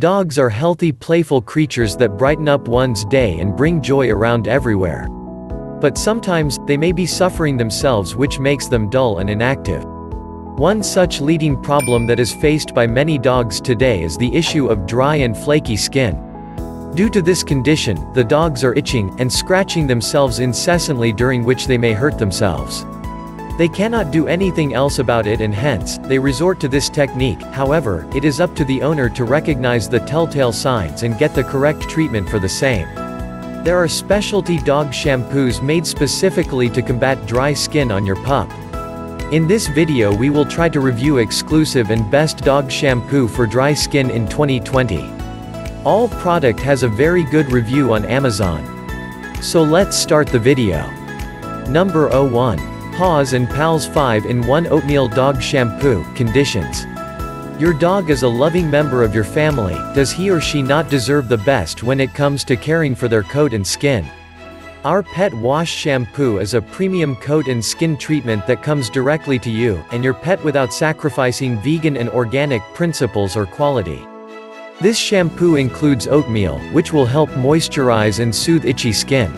Dogs are healthy, playful creatures that brighten up one's day and bring joy around everywhere. But sometimes, they may be suffering themselves, which makes them dull and inactive. One such leading problem that is faced by many dogs today is the issue of dry and flaky skin. Due to this condition, the dogs are itching and scratching themselves incessantly, during which they may hurt themselves. They cannot do anything else about it, and hence, they resort to this technique. However, it is up to the owner to recognize the telltale signs and get the correct treatment for the same. There are specialty dog shampoos made specifically to combat dry skin on your pup. In this video we will try to review exclusive and best dog shampoo for dry skin in 2020. All product has a very good review on Amazon. So let's start the video. Number 01. Paws and Pals 5-in-1 Oatmeal Dog Shampoo, Conditions. Your dog is a loving member of your family. Does he or she not deserve the best when it comes to caring for their coat and skin? Our Pet Wash Shampoo is a premium coat and skin treatment that comes directly to you and your pet without sacrificing vegan and organic principles or quality. This shampoo includes oatmeal, which will help moisturize and soothe itchy skin.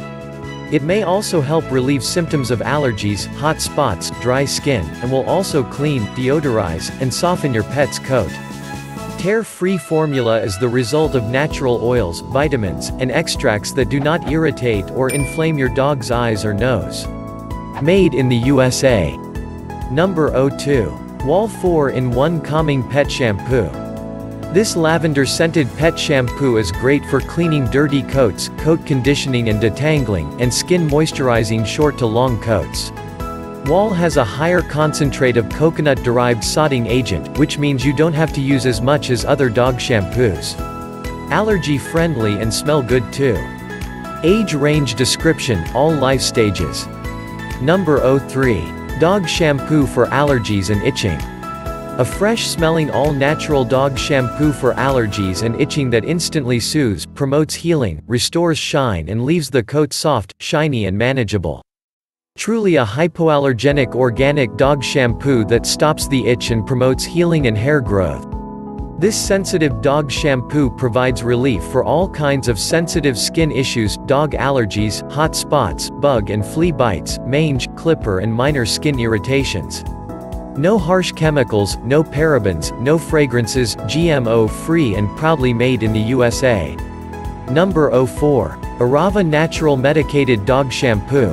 It may also help relieve symptoms of allergies, hot spots, dry skin, and will also clean, deodorize, and soften your pet's coat. Tear-free formula is the result of natural oils, vitamins, and extracts that do not irritate or inflame your dog's eyes or nose. Made in the USA. Number 02. Wahl 4-in-1 Calming Pet Shampoo. This lavender-scented pet shampoo is great for cleaning dirty coats, coat conditioning and detangling, and skin moisturizing short to long coats. Wahl has a higher concentrate of coconut-derived soothing agent, which means you don't have to use as much as other dog shampoos. Allergy-friendly and smell good too. Age range description, all life stages. Number 03. Dog shampoo for allergies and itching. A fresh-smelling all-natural dog shampoo for allergies and itching that instantly soothes, promotes healing, restores shine and leaves the coat soft, shiny and manageable. Truly a hypoallergenic organic dog shampoo that stops the itch and promotes healing and hair growth. This sensitive dog shampoo provides relief for all kinds of sensitive skin issues, dog allergies, hot spots, bug and flea bites, mange, clipper and minor skin irritations. No harsh chemicals, no parabens, no fragrances, GMO-free and proudly made in the USA. Number 04. Arava Natural Medicated Dog Shampoo.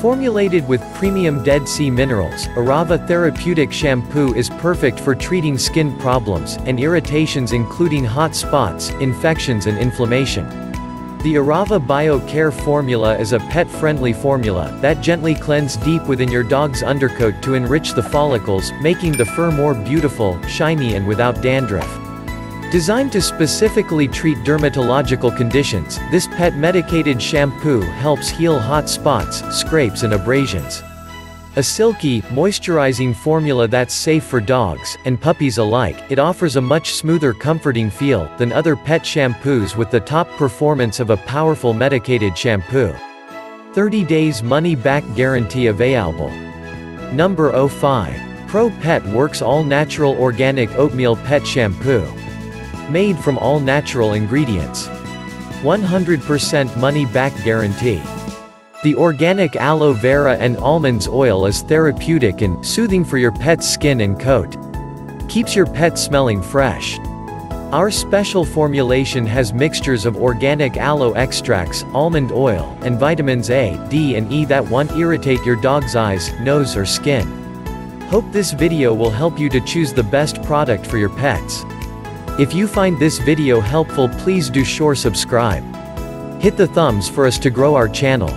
Formulated with premium Dead Sea minerals, Arava Therapeutic Shampoo is perfect for treating skin problems and irritations including hot spots, infections and inflammation. The Arava Bio-Care formula is a pet-friendly formula that gently cleans deep within your dog's undercoat to enrich the follicles, making the fur more beautiful, shiny and without dandruff. Designed to specifically treat dermatological conditions, this pet-medicated shampoo helps heal hot spots, scrapes and abrasions. A silky, moisturizing formula that's safe for dogs and puppies alike, it offers a much smoother, comforting feel than other pet shampoos with the top performance of a powerful medicated shampoo. 30 days money-back guarantee available. Number 05. Pro Pet Works All-Natural Organic Oatmeal Pet Shampoo. Made from all-natural ingredients. 100% money-back guarantee. The organic aloe vera and almonds oil is therapeutic and soothing for your pet's skin and coat. Keeps your pet smelling fresh. Our special formulation has mixtures of organic aloe extracts, almond oil, and vitamins A, D and E that won't irritate your dog's eyes, nose or skin. Hope this video will help you to choose the best product for your pets. If you find this video helpful, please do sure subscribe. Hit the thumbs for us to grow our channel.